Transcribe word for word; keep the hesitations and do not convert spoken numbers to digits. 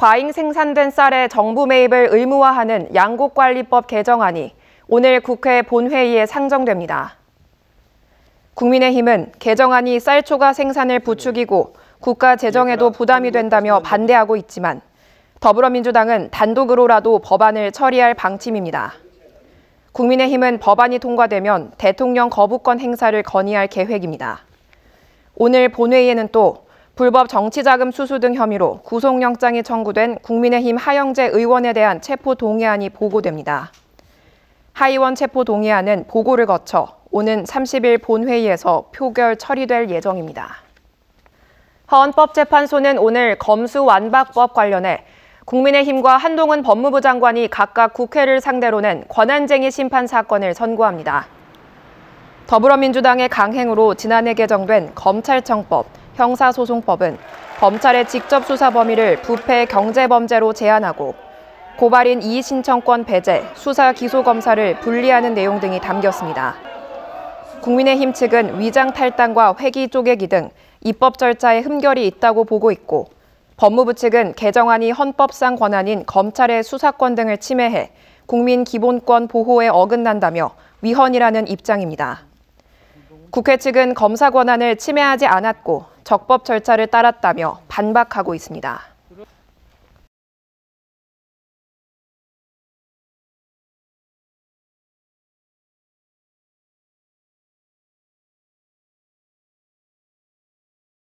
과잉 생산된 쌀의 정부 매입을 의무화하는 양곡관리법 개정안이 오늘 국회 본회의에 상정됩니다. 국민의힘은 개정안이 쌀 초과 생산을 부추기고 국가 재정에도 부담이 된다며 반대하고 있지만 더불어민주당은 단독으로라도 법안을 처리할 방침입니다. 국민의힘은 법안이 통과되면 대통령 거부권 행사를 건의할 계획입니다. 오늘 본회의에는 또 불법 정치자금 수수 등 혐의로 구속영장이 청구된 국민의힘 하영제 의원에 대한 체포동의안이 보고됩니다. 하 의원 체포동의안은 보고를 거쳐 오는 삼십일 본회의에서 표결 처리될 예정입니다. 헌법재판소는 오늘 검수완박법 관련해 국민의힘과 한동훈 법무부 장관이 각각 국회를 상대로 낸 권한쟁의 심판 사건을 선고합니다. 더불어민주당의 강행으로 지난해 개정된 검찰청법, 형사소송법은 검찰의 직접 수사 범위를 부패 경제범죄로 제한하고 고발인 이의신청권 배제, 수사 기소 검사를 분리하는 내용 등이 담겼습니다. 국민의힘 측은 위장 탈당과 회기 쪼개기 등 입법 절차에 흠결이 있다고 보고 있고 법무부 측은 개정안이 헌법상 권한인 검찰의 수사권 등을 침해해 국민 기본권 보호에 어긋난다며 위헌이라는 입장입니다. 국회 측은 검사 권한을 침해하지 않았고 적법 절차를 따랐다며 반박하고 있습니다.